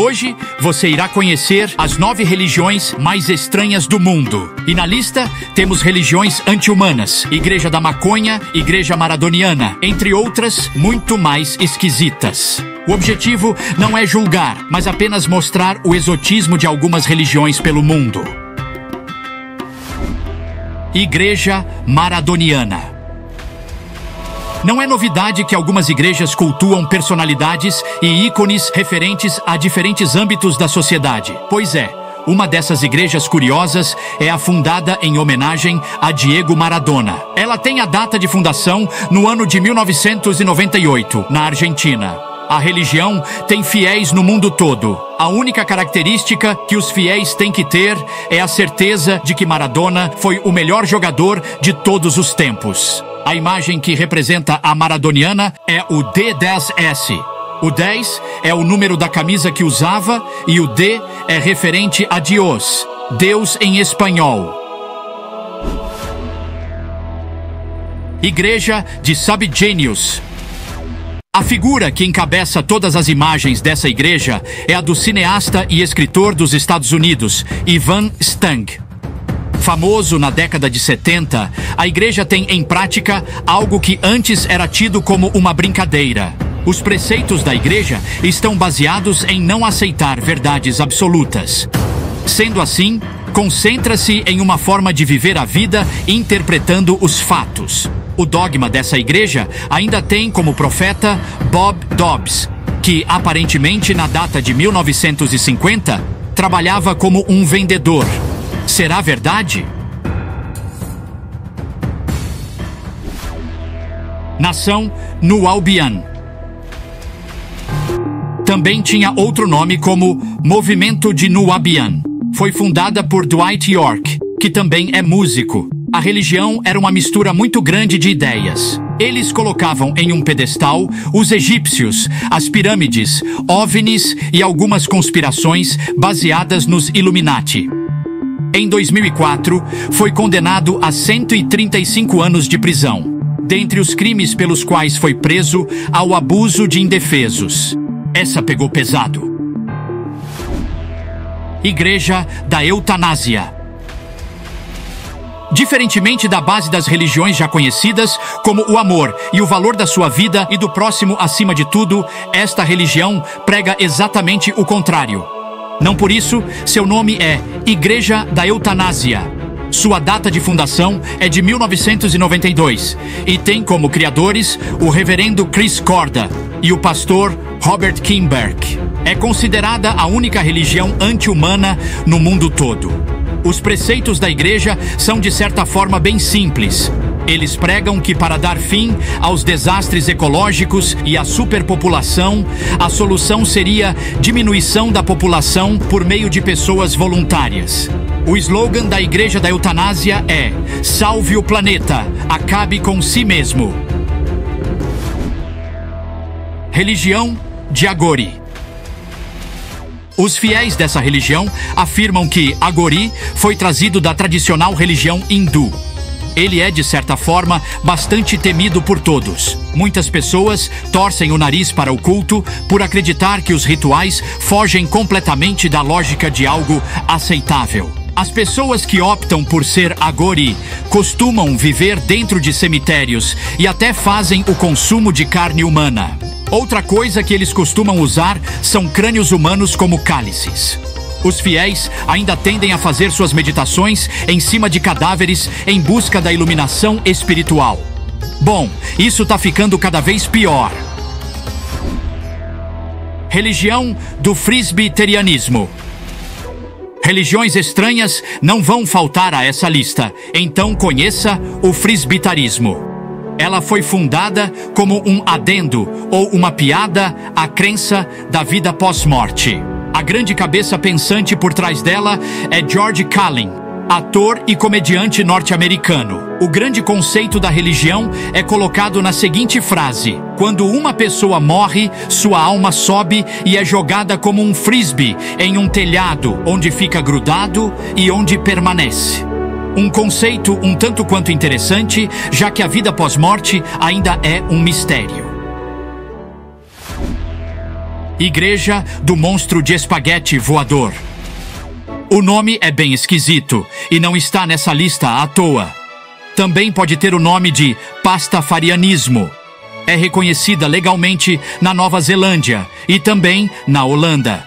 Hoje, você irá conhecer as 9 religiões mais estranhas do mundo. E na lista, temos religiões anti-humanas, Igreja da Maconha, Igreja Maradoniana, entre outras muito mais esquisitas. O objetivo não é julgar, mas apenas mostrar o exotismo de algumas religiões pelo mundo. Igreja Maradoniana. Não é novidade que algumas igrejas cultuam personalidades e ícones referentes a diferentes âmbitos da sociedade. Pois é, uma dessas igrejas curiosas é a fundada em homenagem a Diego Maradona. Ela tem a data de fundação no ano de 1998, na Argentina. A religião tem fiéis no mundo todo. A única característica que os fiéis têm que ter é a certeza de que Maradona foi o melhor jogador de todos os tempos. A imagem que representa a maradoniana é o D10S. O 10 é o número da camisa que usava e o D é referente a Dios, Deus em espanhol. Igreja de SubGenius. A figura que encabeça todas as imagens dessa igreja é a do cineasta e escritor dos Estados Unidos, Ivan Stang. Famoso na década de 70, a igreja tem em prática algo que antes era tido como uma brincadeira. Os preceitos da igreja estão baseados em não aceitar verdades absolutas. Sendo assim, concentra-se em uma forma de viver a vida interpretando os fatos. O dogma dessa igreja ainda tem como profeta Bob Dobbs, que aparentemente na data de 1950 trabalhava como um vendedor. Será verdade? Nação Nuwaubian. Também tinha outro nome como Movimento de Nuwaubian. Foi fundada por Dwight York, que também é músico. A religião era uma mistura muito grande de ideias. Eles colocavam em um pedestal os egípcios, as pirâmides, OVNIs e algumas conspirações baseadas nos Illuminati. Em 2004, foi condenado a 135 anos de prisão. Dentre os crimes pelos quais foi preso, há o abuso de indefesos. Essa pegou pesado. Igreja da Eutanásia. Diferentemente da base das religiões já conhecidas, como o amor e o valor da sua vida e do próximo acima de tudo, esta religião prega exatamente o contrário. Não por isso, seu nome é Igreja da Eutanásia. Sua data de fundação é de 1992 e tem como criadores o reverendo Chris Corda e o pastor Robert Kimberg. É considerada a única religião anti-humana no mundo todo. Os preceitos da igreja são, de certa forma, bem simples. Eles pregam que, para dar fim aos desastres ecológicos e à superpopulação, a solução seria diminuição da população por meio de pessoas voluntárias. O slogan da Igreja da Eutanásia é: "Salve o planeta, acabe com si mesmo." Religião de Aghori. Os fiéis dessa religião afirmam que Aghori foi trazido da tradicional religião hindu. Ele é, de certa forma, bastante temido por todos. Muitas pessoas torcem o nariz para o culto por acreditar que os rituais fogem completamente da lógica de algo aceitável. As pessoas que optam por ser Aghori costumam viver dentro de cemitérios e até fazem o consumo de carne humana. Outra coisa que eles costumam usar são crânios humanos como cálices. Os fiéis ainda tendem a fazer suas meditações em cima de cadáveres em busca da iluminação espiritual. Bom, isso tá ficando cada vez pior. Religião do Frisbeeterianismo. Religiões estranhas não vão faltar a essa lista, então conheça o frisbeetarismo. Ela foi fundada como um adendo ou uma piada à crença da vida pós-morte. A grande cabeça pensante por trás dela é George Carlin, ator e comediante norte-americano. O grande conceito da religião é colocado na seguinte frase: quando uma pessoa morre, sua alma sobe e é jogada como um frisbee em um telhado, onde fica grudado e onde permanece. Um conceito um tanto quanto interessante, já que a vida pós-morte ainda é um mistério. Igreja do Monstro de Espaguete Voador. O nome é bem esquisito e não está nessa lista à toa. Também pode ter o nome de pastafarianismo. É reconhecida legalmente na Nova Zelândia e também na Holanda.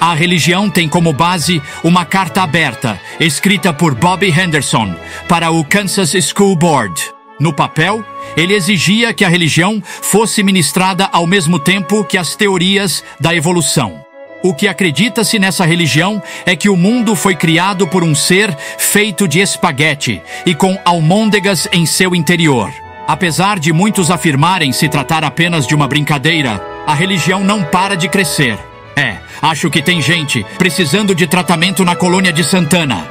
A religião tem como base uma carta aberta, escrita por Bobby Henderson, para o Kansas School Board. No papel, ele exigia que a religião fosse ministrada ao mesmo tempo que as teorias da evolução. O que acredita-se nessa religião é que o mundo foi criado por um ser feito de espaguete e com almôndegas em seu interior. Apesar de muitos afirmarem se tratar apenas de uma brincadeira, a religião não para de crescer. É, acho que tem gente precisando de tratamento na colônia de Santana.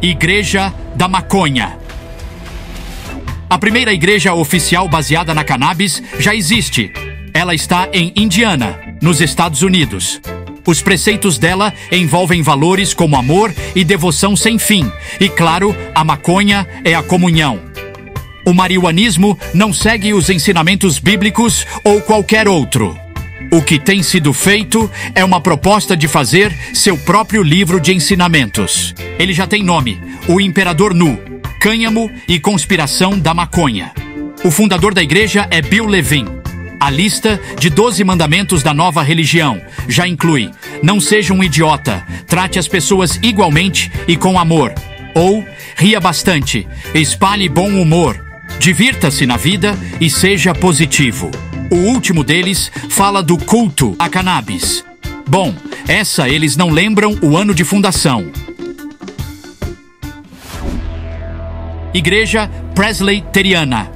Igreja da Maconha. A primeira igreja oficial baseada na cannabis já existe. Ela está em Indiana, nos Estados Unidos. Os preceitos dela envolvem valores como amor e devoção sem fim. E claro, a maconha é a comunhão. O marihuanismo não segue os ensinamentos bíblicos ou qualquer outro. O que tem sido feito é uma proposta de fazer seu próprio livro de ensinamentos. Ele já tem nome: O Imperador Nu, Cânhamo e Conspiração da Maconha. O fundador da igreja é Bill Levin. A lista de 12 mandamentos da nova religião já inclui: não seja um idiota, trate as pessoas igualmente e com amor. Ou, ria bastante, espalhe bom humor, divirta-se na vida e seja positivo. O último deles fala do culto à cannabis. Bom, essa eles não lembram o ano de fundação. Igreja Presliteriana.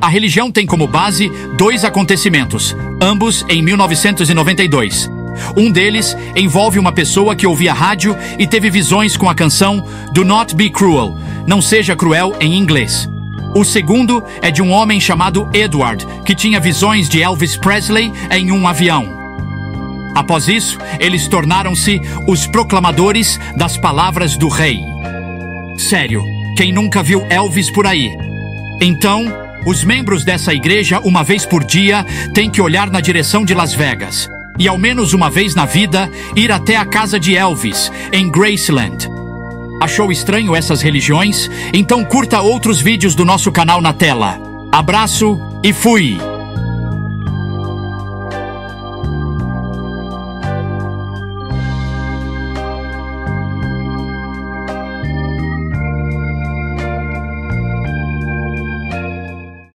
A religião tem como base dois acontecimentos, ambos em 1992. Um deles envolve uma pessoa que ouvia rádio e teve visões com a canção Do Not Be Cruel, Não Seja Cruel em inglês. O segundo é de um homem chamado Edward, que tinha visões de Elvis Presley em um avião. Após isso, eles tornaram-se os proclamadores das palavras do rei. Sério, quem nunca viu Elvis por aí? Então, os membros dessa igreja, uma vez por dia, têm que olhar na direção de Las Vegas. E ao menos uma vez na vida, ir até a casa de Elvis, em Graceland. Achou estranho essas religiões? Então curta outros vídeos do nosso canal na tela. Abraço e fui!